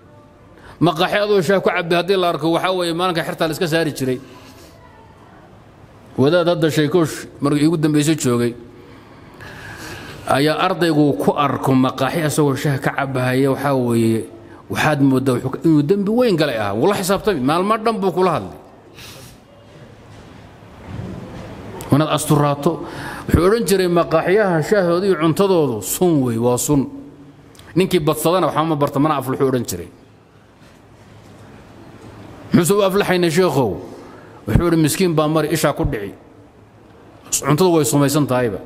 ما قحيض وشاكو عبي هذه الأرك وحوي ما نك حتى لسك ساري يجري وده ضد الشيكوش مركب يقدم بيسوي شوقي أيا أرضي وكأركم مقاحي أسوي شاه كعبها يا وحاوي وحاد مدة وحك إنه دم بوين قال إياها والله حساب طبيعي ما المرة دم بوك ولا هذي وأنا أستراتو حورنجري مقاحيها شاه هذي عنتظوا صنوي وصن نكي بتصدنا وحامة برطمان عفوا الحورنجري حسوا أفلحين شيخو وحور المسكين بامر إيش عكودعي عنتظوا ويصوميسن طيبة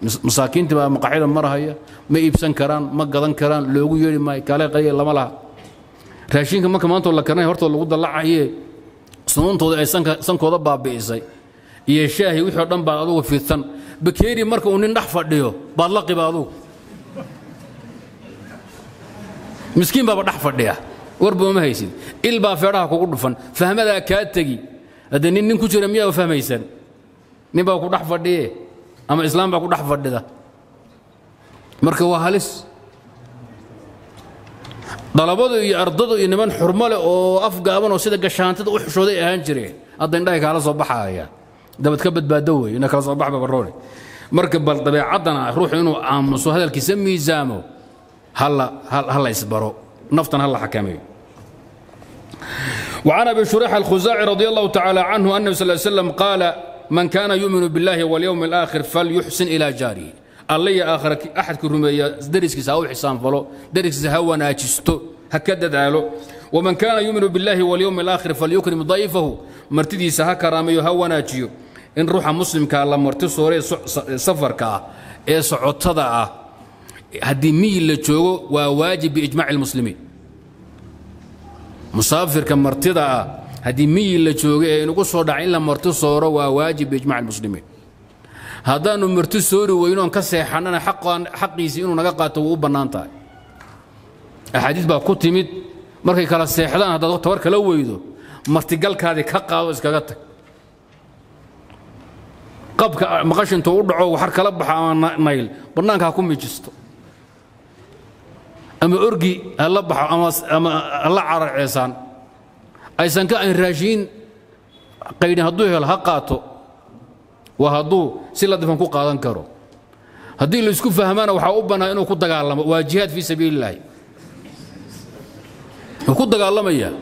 مساكين تبقى مقاعدة مرة هي ما يبسن كران ما قضن كران لو يقول ما يكالي قليل لما لها راشين كما كمان تقول لك انا هرت ولا قد الله هي صنون تضع سنك وضبها بيزي يا شاهي ويحرم بعضه في الثن بكيري مركو ونحفر ديو بلقي بعضه مسكين بابا نحفر ديها وربما ما هيسيد البا فراها كوردفن فهم هذا كاتجي هذا نين كوتشي رميه وفهم هيسن نبقى كوردفن نحفر ديه أما الإسلام بقول أحفظ ده مركب وهالس طلبوا يا أرضوا إن من حرمله أو أفقامن وسيد قشانتد وحشودي أهانجري أضن دايك على صباحها يا ده بتكبد بدوي إنك على صباح ببروني مركب بالطبيعة عضنا روح إنه عمص وهذا الكسم يزامو هلا هلا هلا يصبروا نفطن هلا حكامي. وعن أبي شريح الخزاعي رضي الله تعالى عنه أنه صلى الله عليه وسلم قال: من كان يؤمن بالله واليوم الآخر فليحسن إلى جاره. اللي آخر أحد كرمية درس كساو حسان فلو درس هو ناجستو هكذا علو. ومن كان يؤمن بالله واليوم الآخر فليكرم ضيفه مرتدي سها كرامي هو ناجيو. إن روح مسلم كالله مرتصوري سفر كا إيه صعطة هدي ميل وواجب بإجماع المسلمين. مسافر كان مرتضى هذه ميل اللي جوجي انو كسو دحين لا مرتو سوره وا واجب اجماع المسلمين هادانو مرتو سوري وينو ان كسيخاننا حقا حقيسي انو نغا قاتو و بنانتا احاديث با كو تيميد markay kala seexdaan hadad tabar kala weydo martigalkaadi ka qaado iskaga tag qabka maqashinta u dhaco wax kala baxaan mayl banaanka ku mijisto أما أرجي الله بحر أما أما الله عار عيسان أيسان كائن راجين قيد هدوه الهقاته وهدوه سلا دفنكو قادن كرو هدي اللي يسكون فهمانا وحاوبنا إنه كنت على واجهات في سبيل الله وكنت على ما إياه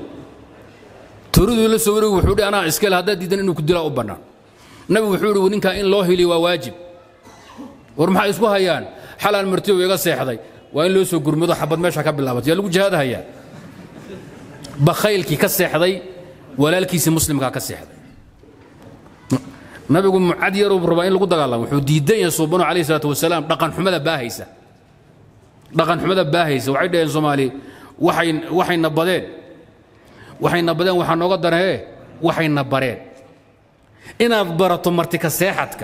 تريد ولا سوري وحوري أنا إسكال هذا ديدن إنه كنت لا أوبنا نبي وحوري ونين كائن الله لي وواجب ورمح يسكوها يان حلال مرتوي يقصي حضي وإن لو سو قرمضة حبت ماشي حكب اللابط يا لو جهاد هيا بخيلك كسحضي ولا الكيس مسلم كسحضي ما بيقول عاد يروب ربعين لو قدر الله وحو ديدين يصوبونه عليه الصلاة والسلام رقم حملة باهيسة رقم حملة باهيسة وعيدة الصومالي وحين وحين نبضين وحين نبضين وحين نقدر هي وحين نبرين إن أكبرت مرتك ساحتك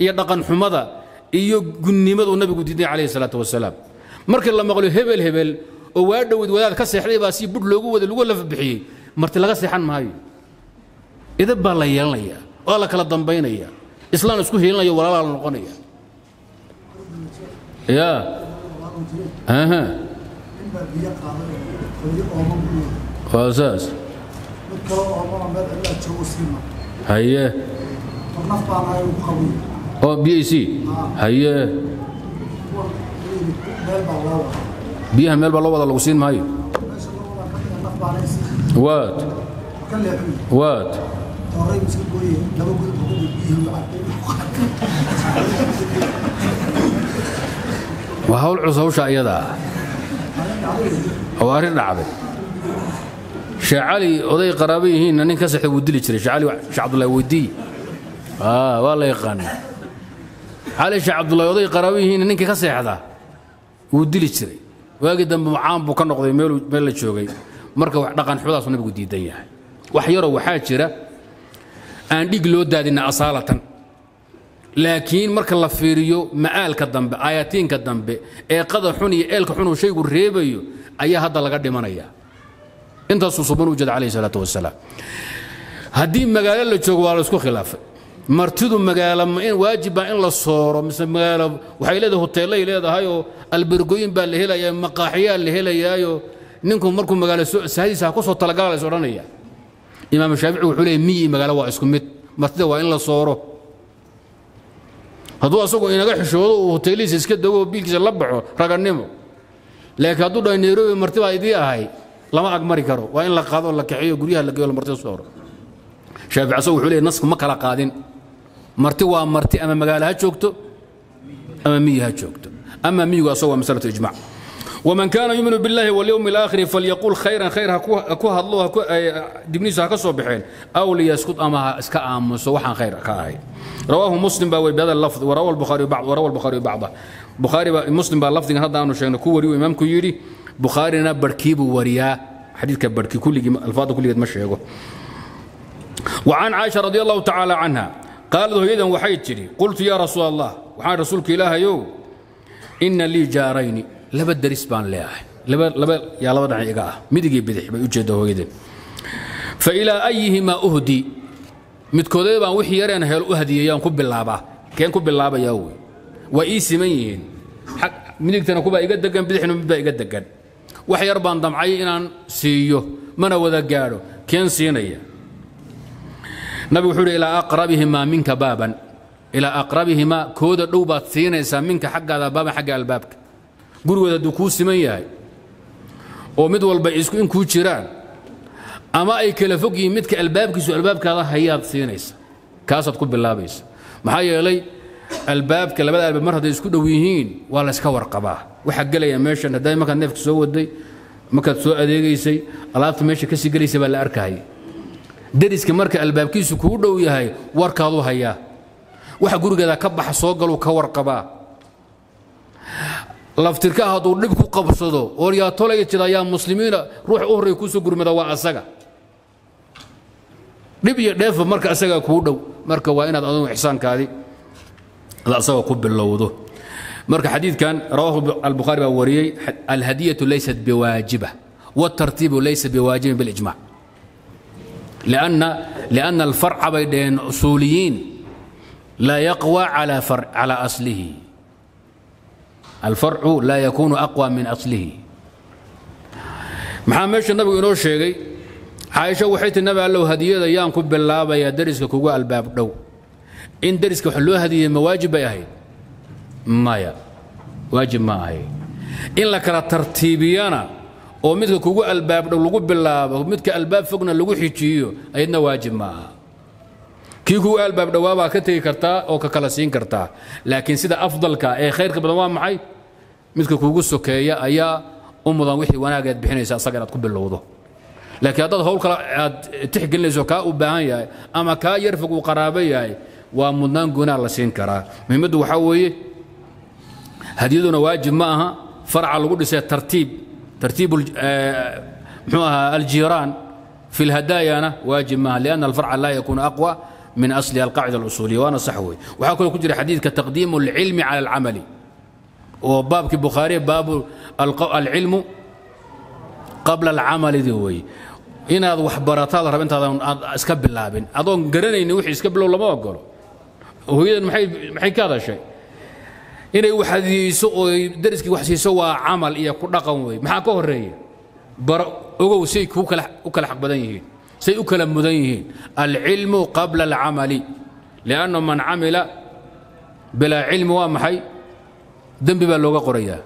هي رقم حملة إيو قنيمة والنبي ديدين عليه الصلاة والسلام markii la maqlo hebel hebel oo waa dhawid wadaad ka seexday baa si bud loogu wada lagu la fabixiyay marti laga seexan maayo idab baa la yeelanaya oo la kala dambaynaya islaam isku heelanayo walaalaha noqonaya ya aha qasaas haye oo B A C haye بيها مال بالله ولا لوسين ماي وات وات وهاول عصو شايدا هواري نعبد شعلي وضي قرابيه هنا ننكسح ودي لي شعلي شعب الله ودي اه والله يقاني علي شعب الله وضي قرابيه هنا ننكسح هذا وديلي جري واقي دم معان بو كان نقدي ميل ميل جوغي marka wax dhaqan xudaas nabigu diidan yahay wax yar waxa jira aan dhig loo daadina asaalatan laakiin marka la fiiriyo maalka dambe ayatiinka dambe ee qada xun iyo eelka xun oo shaygu reebayo ayaa hadda laga dhimanaya inta suuban u jeed kaleey salaatu wasalaam hadii magaalo la joogo waa isku khilaafay martidu magaalo ma in waajib ah in la sooro mise magaalo waxay leedahay hoteelay leedahay oo albergooyin baa la helayaa maqaaxiyaal la helayaa ninku markuu magaalo soo saadiisa ku soo talagalay soo ranaya imaam shaafici wuxuu leeyahay miyi magaalo waa isku mid martida waa in la sooro hadduu asagoo inaga xishoodo oo hoteeliisa iska dago biilkiisa la baxo raganimo laakiin hadduu dhahay Nairobi martida ay idii ahay lama ag mari karo waa in la qaado la kaxiyo guryaha la geeyo martida sooro shaafici asagoo wuxuu leeyahay nasku ma kala qaadin مرتي ومرتي أما مقالها جوكتو أما ميها جوكتو أما مي وأصوى مسألة إجماع ومن كان يؤمن بالله واليوم الآخر فليقول خيرا خيرا أكوها الله دبنيسها كصوبحين أو ليسكت أما أسكا أم سوحا خيرا كاهي رواه مسلم بهذا اللفظ وروى البخاري بعض وروى البخاري بعضه بخاري مسلم باللفظ هذا أنه شيخنا كوري إمام كيوري بخاري نبركيب وريا حديث كبركي كل الفاظ كل مشي وعن عائشة رضي الله تعالى عنها قال له إذا وحيتني قلت يا رسول الله وعن رسولك إله يو إن لي جارين لبد رسبان لا لبد لبد يا لبد عيقاه مدقي بدح بيوجده إذن فإلى أيهما أهدي متكودي بان وحي يرين هل أهدي يوم كب اللعبة كان كب اللعبة يوي وإيسي مين حق مدقتنا كوبا يقدقن بدح إنه مبدأ يقدقن وحير بان دمعي إنان سيوه من وذا قالوا كين سينيا نبي وحول إلى أقربهما منك بابا إلى أقربهما كود الروبة سينيسا منك حق هذا بابا حق البابك قل وذا دكوس من ياي ومد والبعيسكو إن كوتشيران أما أي كلفوكي مدك البابك سو البابك هذا هياد سينيسا كاسة تقول بالله بيس محايا لي الباب كلا بدأ بالمرة ده يسكت ويهين ولا سكور قباه وحق لي ماشي أنا دايما كان نفك سوى دي ما كنت سوى دي يسي الله ماشي كسي جريسي بلا أركاي دريس كمرك الباب كي سكور ويهاي وركضوا هيا وحقول كذا كبح صوقل وكور قباه لفتركها طول نبكو قبر صدو وريا طلعت كذا يا مسلمين روح أهري كوسو جرم دواء السجا نبي نف مرك السجا كودو مرك وين أظن إحسان كذي لا سوى قب اللوضه مرك حديث كان رواه البخاري والوري الهدية ليست بواجبة والترتيب ليس بواجب بالإجماع لأن لأن الفرع بين أصوليين لا يقوى على فرع على أصله الفرع لا يكون أقوى من أصله محمد النبي يقول شيء عائشة وحيت النبي قال له هدية أيام قب اللاب يا درس كوكو الباب دو إن درسك حلوها هذه مواجب يا هي ما يا واجب ما هي إن لك ترتيبيانا أو مثل كوكو الباب لو بالله ومثل الباب فوقنا لو حيتيو أيدنا واجب ما كيكو الباب دوابا كتي كرتا أو ككلاسين كرتا لكن سيدا أفضل كا أي خير كبدوام معي مثل كوكو سكايا أيا أم ضوحي وأنا قاعد بحين ساقنا تقبل الوضوء لكن هذا هو تحقن لي زكاء وبهايا أما كا يرفق وقرابيا ومدنان قنا الله سينكرا ممد وحوي هديدنا واجب معها فرع القدس الترتيب ترتيب الجيران في الهدايا أنا واجب معها لأن الفرع لا يكون أقوى من أصلها القاعدة الأصولية وأنا صحوي وحكوا كتير حديث كتقديم العلم على العمل وباب البخاري باب العلم قبل العمل ذوي هنا وحبرات هذا ربنت هذا اسكب اللابن أظن قرني نوحي اسكب له ولا ما أقوله وهي محي محي كذا شيء. إنه واحد يسوي درس واحد يسوي عمل إيه كل رقم ما حكوه الرئية. برا هو سيك هو كله هو كله حق بدنيه. سيك كله بدنيه. العلم قبل العمل. لأنه من عمل بلا علم ومحي دم ببلغة قرية.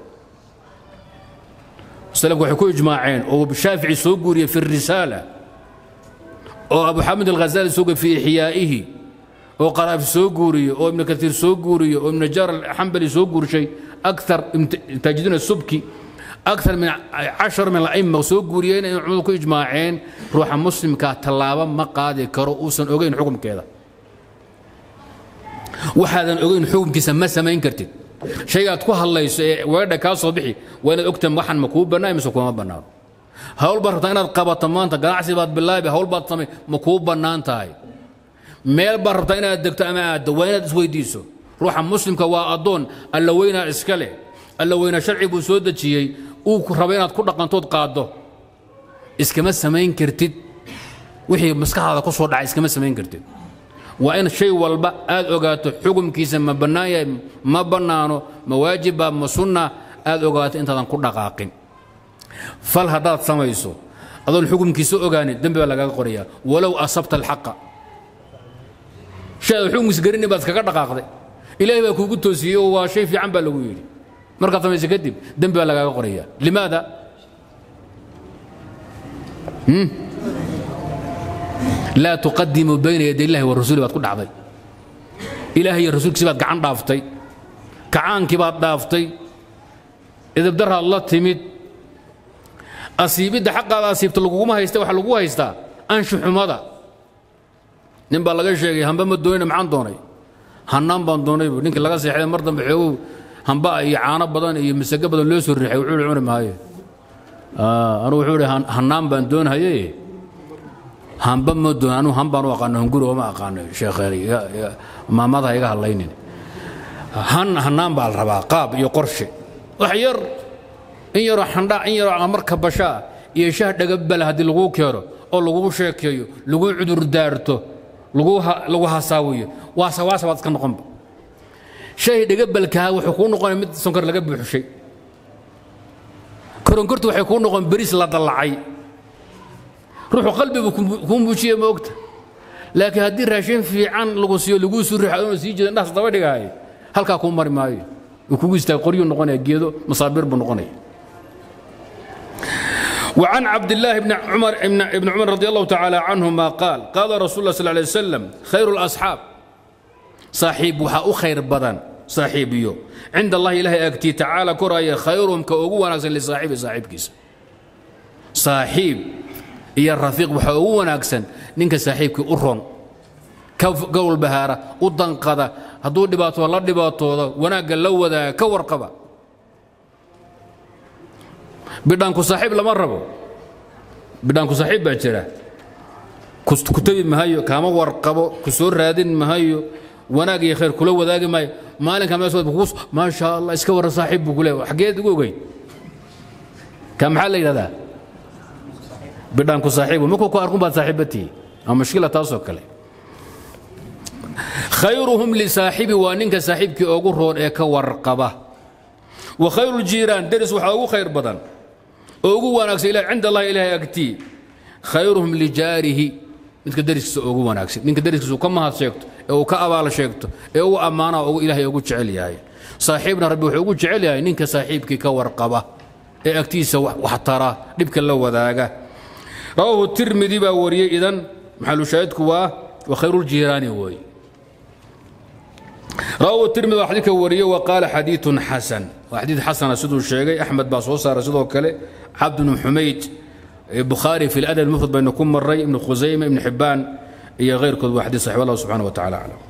سلف وحكوا إجماعين وبالشافعي سوق في الرسالة. وأبو حامد الغزالي سوق في إحيائه. وقرأ في سوقوري وابن كثير سوقوري وابن نجار الحنبلي سوقور شيء أكثر تجدون السبكي أكثر من عشر من الأئمة سوقوريين يعملوا إجماعين روح مسلم كطلابة مقادي كرؤوسا أوغين حكم كذا وحدا أوغين حكم كيسا مسا ما ينكرتك شيء أتكوها الله يسوي ويرد كاس صبحي وأنا أكتم واحد مكوب بناي مسكوها بنار هاول برطان القبة طمانتا قناعسي بالله بهاول برطان مكوب بنان تاي meel bartayna degta ama aad wayna isweydiiso ruuxa muslimka waa adoon alla wayna iska leh alla wayna sharciigu soo dajiyay uu ku raba inaad ku dhaqantood qaado iskama sameyn kartid wixii maskaxdaada ku soo dhacay iskama sameyn kartid waa in shay walba aad ogaato xukumkiisa ma banaanay ma banaano ma waajiba ma sunna aad ogaato intaadan ku dhaqaaqin fal hadaad samayso adoon xukumkiisa ogaanin dambi laga qoriyaa walaw asabta alhaqa شيء الحكم سجرني بس كذا قاعدة إلى ما كوجد توسيه وشيء في عم بالوجود مركز ما يسكتب دم بلا قرية لماذا؟ هم؟ لا تقدم بين يدي الله والرسول بتقول عضي إلهي الرسول كسبت كعن ضافتي كعان كبات ضافتي إذا بدرها الله تميت أصيب ده حق على أصيب تلقوه ما هيستوى حلقوه هيستا أنشح ماذا؟ nin baa laga sheegay hanba ma doonay maxaan doonay hanaan baan doonay ninka laga seexay mar dambe xeew hanba ay caano badan iyo misaga badan loo soo riixay wuxuu cunay maayo ah aanu wuxuu rahan hanaan baan doonayay hanba ma doonanu hanbaan u aqaano guriga ma aqaano sheekheeri ya maamada iga hadlaynin han hanaan baa rabaa qaab iyo qorshe wax yar in yar handha in yar marka basha iyo shaah dhaga bal hadii lagu keero oo lagu sheekeeyo lagu cudur daarto لغوها لغوها ساوية واسا واسا واسا كان قنب شيء دقبل كها وحكون قنب سكر لقبل شيء koronkortu waxay ku noqon baris la dalacay ruuxu qalbigu ku muujiyo moogta laakiin hadii raashin fiican lagu soo lagu soo ruuxu sii jeedo dhaas daba dhigay halka ku mari maayo kugu istaag qoryo noqonay geedo masaabir buu noqonay وعن عبد الله بن عمر ابن عمر رضي الله تعالى عنهما قال قال رسول الله صلى الله عليه وسلم خير الاصحاب صاحبها خير بدن صاحبيو عند الله اله اكتي تعالى كراي خيرهم كاوغو وناغسن لصاحب صاحبكيس صاحب يا رفيق وحو وناغسن نينك صاحبكي ورون كقول بهاره ودنقده هدو دباتو لا دباتوده وناغ لا ودا كورقبا بدانكو صاحب لما ربو بدانكو صاحب باجرا كتبي مهايو كاما ورقبو كسور رادن مهايو وناقي خير كلو وذاقي ماي مالك ما يسود بخصوص ما شاء الله اسكور صاحب بقوله حقيت قوقي كم حال هذا بدانكو صاحب ماكو كاركم بعد صاحبتي المشكله تاسو كلي خيرهم لصاحبي وانك صاحبك اوغو رور اي كورقبه وخير الجيران درس وحاو خير بدن أوجو وناكس إلى عند الله إله أكتي خيرهم لجاره منك درس أوجو وناكس منك درس كم هاد شيكت أو كأبال شيكت أو أمانة أو إله أوجو تعلي هاي صاحبنا ربي أوجو تعلي هاي منك صاحبك كورقبة أكتي سوا وحترى لبك الله وذاقه رواه الترمذي بوريه إذن محل شاهدك وخير الجيران هو رواه الترمذي حديث وريه وقال حديث حسن وحديث حسن سدو الشيخ احمد باصوصه سدو كله عبد بن حميد البخاري في الادب المفرد بينكم مري ابن خزيمه ابن حبان هي غير كل واحد صحيح والله سبحانه وتعالى اعلم.